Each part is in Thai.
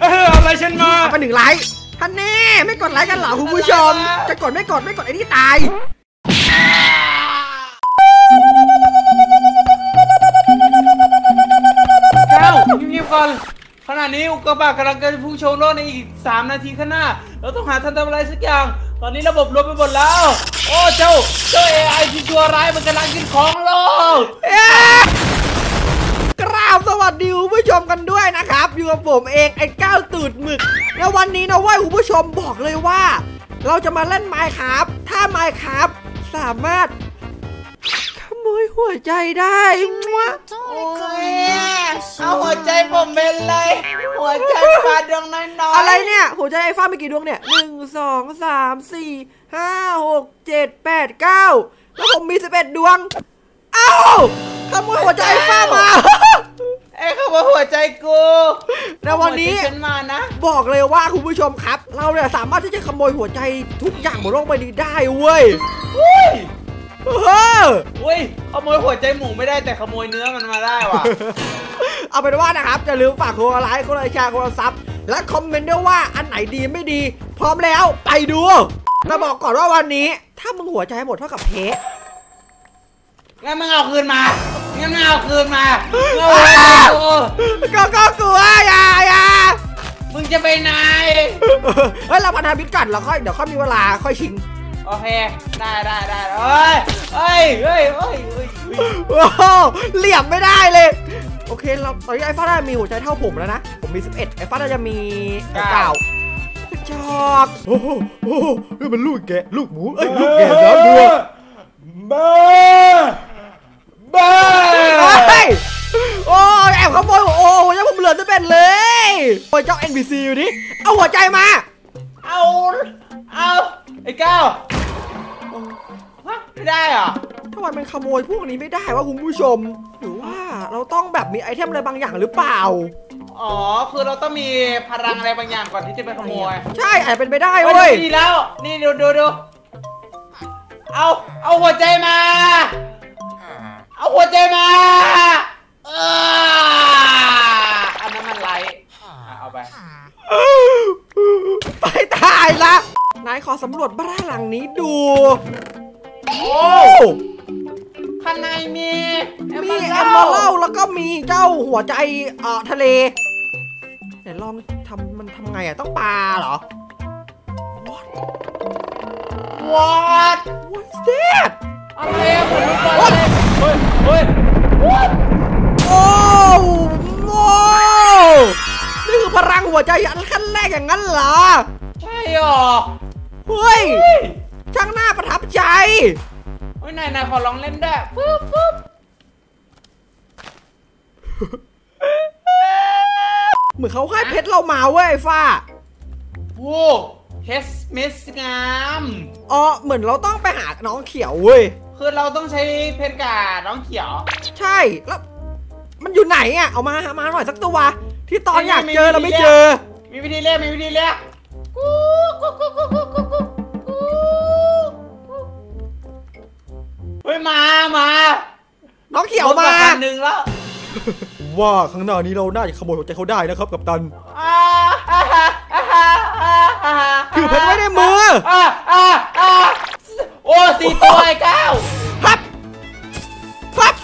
เอาอะไรฉันมาไปหนึ่งไลค์ท่านแน่ไม่กดไลค์กันเหรอคุณผู้ชมจะกดไม่กดไอ้นี่ตายเจ้าเงียบๆก่อนขณะนี้อุกกาบาตกำลังจะพุ่งชนโลกในอีก3 นาทีข้างหน้าเราต้องหาทางทำอะไรสักอย่างตอนนี้ระบบลบไปหมดแล้วโอ้เจ้า AI ที่ชั่วร้ายมันกำลังกินของโลกกราบสวัสดีคุณผู้ชมกันด้วยนะครับอยู่กับผมเองไอ้ก้าวตูดหมึกในวันนี้นะว่าคุณผู้ชมบอกเลยว่าเราจะมาเล่น Minecraft ถ้า Minecraft สามารถขโมยหัวใจได้มั้ยโอ้ยเอาหัวใจผมเป็นเลยหัวใจฟ้าดวงน้อยๆอะไรเนี่ยหัวใจไอ้ฟ้ามีกี่ดวงเนี่ย1 2 3 4 5 6 7 8 9แล้วผมมี11ดวงเอ้าขโมยหัวใจไอ้ฟ้ามาไอ้ขโมยหัวใจกูแล้ววันนี้บอกเลยว่าคุณผู้ชมครับเราเนี่ยสามารถที่จะขโมยหัวใจทุกอย่างบนโลกใบนี้ได้เว้ยอุ้ยขโมยหัวใจหมูไม่ได้แต่ขโมยเนื้อมันมาได้ว่ะเอาเป็นว่านะครับอย่าลืมฝากกดไลค์กดแชร์กดซับและคอมเมนต์ด้วยว่าอันไหนดีไม่ดีพร้อมแล้วไปดูแต่บอกก่อนว่าวันนี้ถ้ามึงหัวใจหมดเท่ากับเพชรงั้นมึงเอาคืนมาก็กลัวอย่ามึงจะไปไหนเฮ้ยเราพันธมิตรกันเราค่อยเดี๋ยวค่อยมีเวลาค่อยชิงโอเคได้เฮ้ยเหลี่ยมไม่ได้เลยโอเคเราตอนนี้ไอ้ฟ้าได้มีหัวใจเท่าผมแล้วนะผมมี11ไอ้ฟ้าได้จะมี9กระจอกโอ้โหมันลูกแกะลูกหมูเอ้ยลูกแกะแล้วด้วยบ้าโอ้ยแอบขโมยโอ้ยยังผมเหลือจะเป็นเลยโอ้ยเจ้า NPC อยู่นี่เอาหัวใจมาเอาไอ้ก้าวไม่ได้เหรอทำไมมันขโมยพวกนี้ไม่ได้วะคุณผู้ชมหรือว่าเราต้องแบบมีไอเทมอะไรบางอย่างหรือเปล่าอ๋อคือเราต้องมีพลังอะไรบางอย่างก่อนที่จะไปขโมยใช่อาจเป็นไปได้เว้ยดีแล้วนี่ดูเอาหัวใจมาเอาหัวใจมาอันนั้นมันไรเอาไปตายละนายขอสำรวจบ้านหลังนี้ดูโอ้ข้างในมีแอมเบอร์เล่าแล้วก็มีเจ้าหัวใจทะเลไหนลองทำมันทำไงอ่ะต้องปลาเหรอ What's that อะไรอ่ะผมไม่รู้เลยเฮ้ย What โอ้นี่คือพลังหัวใจอันขั้นแรกอย่างนั้นเหรอใช่หรอเฮ้ยช่างหน้าประทับใจโอ้ยนายขอลองเล่นได้ปุ๊บเหมือนเขาให้เพชรเรามาเว้ยฟ้าโว้เพชรมิสงามอ๋อเหมือนเราต้องไปหาน้องเขียวเว้ยคือเราต้องใช้เพชรกาน้องเขียวใช่แล้วมันอยู่ไหนอ่ะเอามาหน่อยสักตัวที่ตอนอยากเจอเราไม่เจอมีวิธีเรียกเฮ้ยมาน้องเขียวมาหนึ่งแล้วว่าข้างหน้านี้เราน่าจะขโมยหัวใจเขาได้นะครับกัปตันคือเพชรไม่ได้มือโอ้สี่ตัวไอ้เก้าฮับ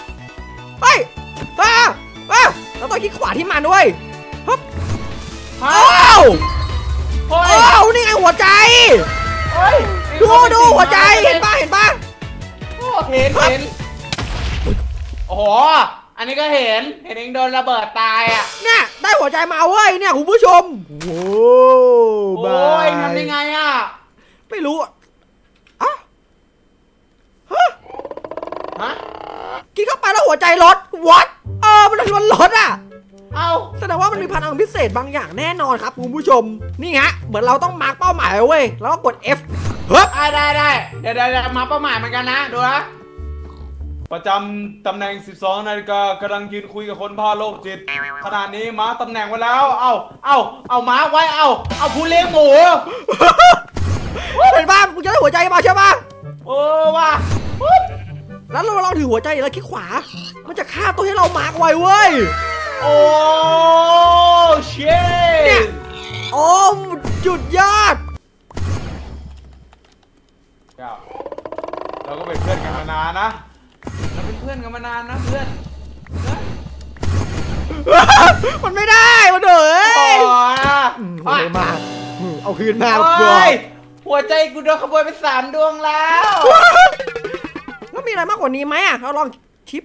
เฮ้ยเราต้องคิดขวาที่มันด้วยฮับโอ้นี่ไงหัวใจดูหัวใจเห็นป่ะเห็นโอ้อันนี้ก็เห็นเองโดนระเบิดตายอ่ะเนี่ยได้หัวใจมาเว้ยเนี่ยคุณผู้ชมโว้โอ้ยทำยังไงอ่ะไม่รู้อ่ะฮะกินเข้าไปแล้วหัวใจลดวัดมันลดอ่ะแสดงว่ามันมีพลังพิเศษบางอย่างแน่นอนครับคุณผู้ชมนี่ฮะเหมือนเราต้องมาร์กเป้าหมายเว้ยแล้วก็กด F ได้เดี๋ยวมาเป้าหมายเหมือนกันนะดูนะประจำตำแหน่ง12 นาฬิกากำลังยืนคุยกับคนพาโลกจิตขณะนี้มาตำแหน่งไว้แล้วเอามาไว้เอาผู้เลี้ยงหมูเป็นบ้ามึงจะได้หัวใจมาใช่ป่ะโอ้ว่าแล้วเราลองถือหัวใจแล้วคลิกขวามันจะฆ่าตัวให้เรามาร์กไว้เว้ยโอ้เชี่ยเนี่ย สุดยอดเราก็เป็นเพื่อนกันมานานนะเราเป็นเพื่อนกันมานานนะเพื่อนมันไม่ได้มันเดือดโอ้ยมาเอาคืนมาหัวใจกูโดนขโมยไป3 ดวงแล้วแล้วมีอะไรมากกว่านี้ไหมอ่ะเราลองชิป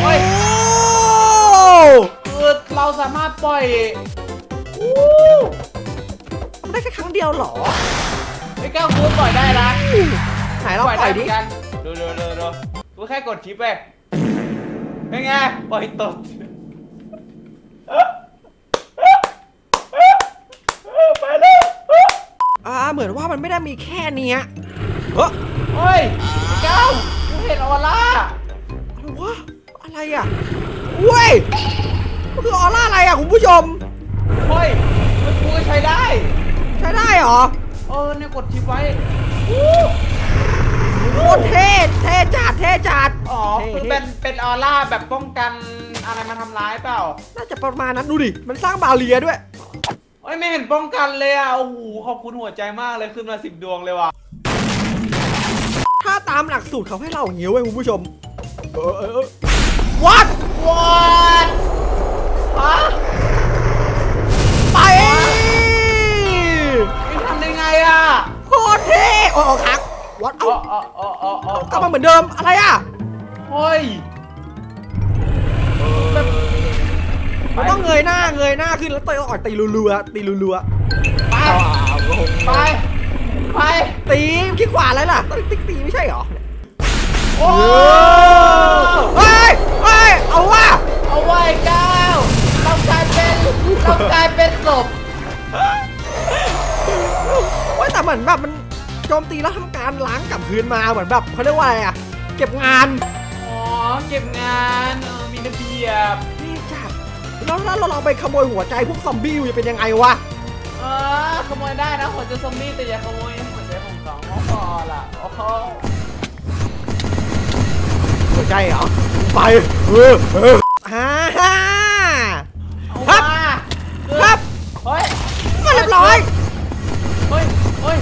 โอ้ยเราสามารถปล่อยได้แค่ครั้งเดียวหรอไอ้ก้าวกูปล่อยได้นะไหนเราปล่อยดิกันดูกูแค่กดชิปเองเป็นไงปล่อยตดไปเลยเหมือนว่ามันไม่ได้มีแค่นี้เฮ้ยไอ้ก้าวกูเห็นออร่าอะไรวะอะไรอ่ะเว้ยมันคือออร่าอะไรอ่ะคุณผู้ชมเฮ้ยมันกูใช้ได้เหรอเนี่ยกดทิปไว้โคตรเท่จัดอ๋อคือเป็นออร่าแบบป้องกันอะไรมาทำร้ายเปล่าน่าจะประมาณนั้นดูดิมันสร้างบาเรียด้วยโอ้ยไม่เห็นป้องกันเลยอ่ะโอ้โหขอบคุณหัวใจมากเลยขึ้นมา10 ดวงเลยว่ะถ้าตามหลักสูตรเขาให้เราอย่างนี้เว้ยคุณผู้ชมวัดฮะไปทำได้ไงอ่ะโคตรเท่โอ้โหครับวัดเอากลับมาเหมือนเดิมอะไรอ่ะเฮ้ยมันต้องเงยหน้าขึ้นแล้วตีรัวไปตีคิดขวาอะไรล่ะตีไม่ใช่หรอโอ้เฮ้ยเอาว่าก้าวเรากลายเป็นศพโอ้ยแต่เหมือนแบบมันโจมตีแล้วทำการล้างกลับคืนมาเหมือนแบบเขาเรียกว่าอะไรอ่ะเก็บงานอ๋อเก็บงานมีระเบียบนี่จัดแล้วเราลองไปขโมยหัวใจพวกซอมบี้จะเป็นยังไงวะขโมยได้นะหัวใจซอมบี้แต่อย่าขโมยหัวใจของสองน้องปอล่ะโอ้โหหัวใจเหรอไปครับเฮ้ยมาเรียบร้อยเฮ้ย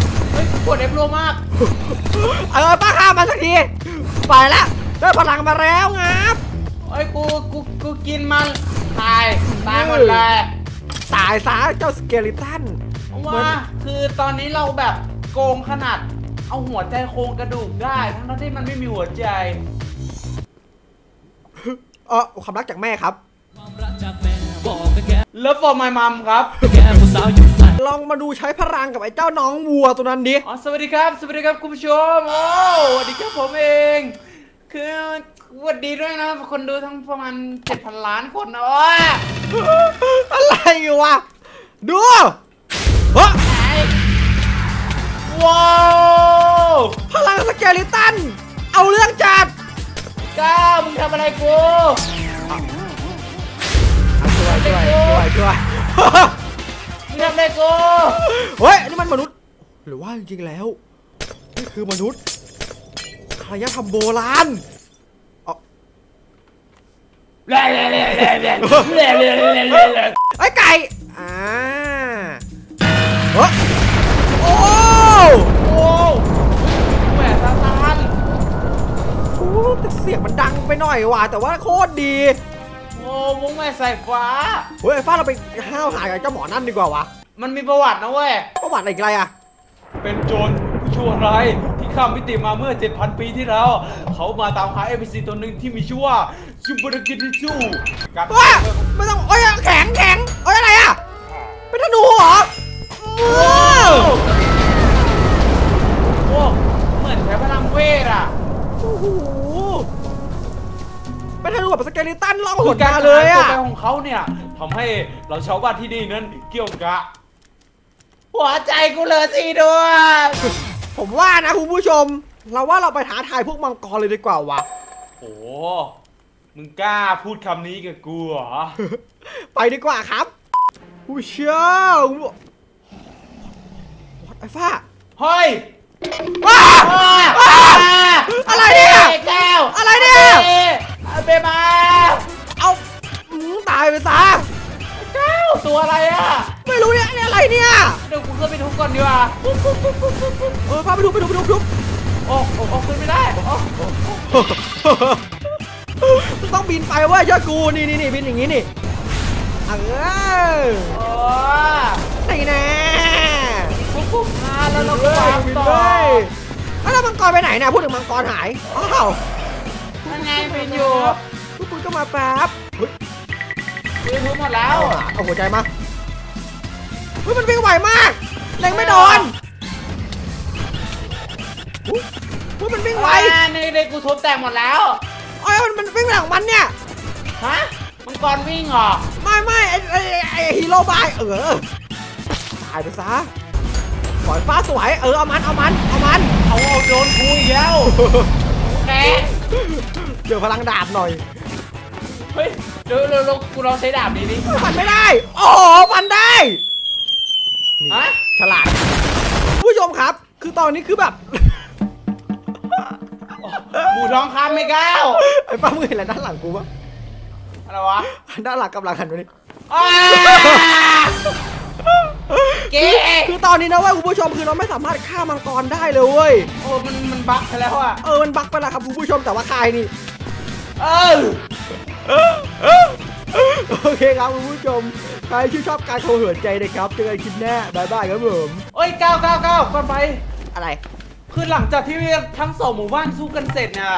ปวดเอฟโลมากป้าข้ามาสักทีไปแล้วได้พลังมาแล้วครับเฮ้ยกูกินมันตายหมดเลยตายซะเจ้าสเกลิตันว่าคือตอนนี้เราแบบโกงขนาดเอาหัวใจโครงกระดูกได้ทั้งที่มันไม่มีหัวใจความรักจากแม่ครับLove for my mom ครับลองมาดูใช้พลังกับไอ้เจ้าน้องวัวตัวนั้นดิอ๋อสวัสดีครับคุณผู้ชมโอ้สวัสดีครับผมเองคือสวัสดีด้วยนะคนดูทั้งประมาณ 7,000 ล้านคนนะอะไรวะดูเฮ้ยว้าวพลังสเกลิตันเอาเรื่องจัดก้ามึงทำอะไรกูช่วยมึงทำอะไรกูเฮ้ยนี่มันมนุษย์หรือว่าจริงๆแล้วนี่คือมนุษย์อารยธรรมโบราณไอ้ไก่โอ้โหแหวนซาตานแต่เสียงมันดังไปหน่อยว่ะแต่ว่าโคตรดีโอ้วงแม่ใส่ฟ้าเฮ้ยฟ้าเราไปห้าวหายกับเจ้าหมอนั่นดีกว่าวะมันมีประวัตินะเว้ยประวัติอะไรอีกไรอะเป็นโจรผู้ชั่วร้ายที่ข้ามมิติมาเมื่อ 7,000 ปีที่แล้วเขามาตามหา NPC ตัวหนึ่งที่มีชื่อว่าซูบารุกินจูกับไม่ต้องโอ้ยแข็งโอ้ยอะไรอะเป็นธนูเหรอโอ้เหมือนแถวพลังเวทอะไม่ทันรู้แบบสเกลิตันล่องหดมาเลยอะตัวของเขาเนี่ยทำให้เราชาวบ้านที่นี่นั้นเกี่ยวกะหัวใจกูเลยสิด้วยผมว่านะคุณผู้ชมเราว่าเราไปท้าทายพวกมังกรเลยดีกว่าวะโอ้มึงกล้าพูดคำนี้กับกูเหรอไปดีกว่าครับผู้เชี่ยวไอ้ฟ้าเฮ้ยอะไรเนี่ยอะไรเนี่ยเอาไปมาเอาตายไปซะ ตัวอะไรอ่ะไม่รู้เนี่ยอะไรเนี่ยเดี๋ยวกูขึ้นไปทุบก่อนดีกว่าเออพาไปดูไปดูไปดูทุบโอ้โอ้ขึ้นไม่ได้ต้องบินไปเว้ยยอดกูนี่นี่บินอย่างนี้นี่เออไอ้แน่ปุ๊บมาแล้วเราก็วางต่อแล้วมังกรไปไหนเนี่ยพูดถึงมังกรหายอ้าวยังไงบินอยู่ทุกคนก็มาแป๊บวิ่งทุบหมดแล้วเอาหัวใจมาวิ่งมันวิ่งไวมากแรงไม่โดนวิ่งมันวิ่งไวในกูทุบแตกหมดแล้วไอ้มันวิ่งหลังมันเนี่ยฮะมังกรวิ่งเหรอไม่ไอ้ฮีโร่บายตายไปซะปล่อยฟ้าสวยเอามันเอาโดนกูอีกแล้วแกเจอพลังดาบหน่อยเฮ้ยเดี๋ยวกูลองใช้ดาบดีดิฟันไม่ได้โอ้โหฟันได้นี่ฉลาดผู้ชมครับคือตอนนี้คือแบบบูดร้องคำไม่แก้วไอ้ป้ามึงเห็นอะไรด้านหลังกูปะอะไรวะด้านหลังกำลังหันมาดิคือตอนนี้นะเว้ยคุณผู้ชมคือเราไม่สามารถฆ่ามังกรได้เลยเว้ยโอ้มันบั๊กไปแล้วอ่ะมันบั๊กไปแล้วครับคุณผู้ชมแต่ว่าคายนี่โอเคครับคุณผู้ชมใครที่ชอบการโคเหินใจนะครับเจอกันคลิปหน้าบายบายครับผมเอ้ยก้าวก่อนไปอะไรคือหลังจากที่ทั้งสองหมู่บ้านสู้กันเสร็จเนี่ย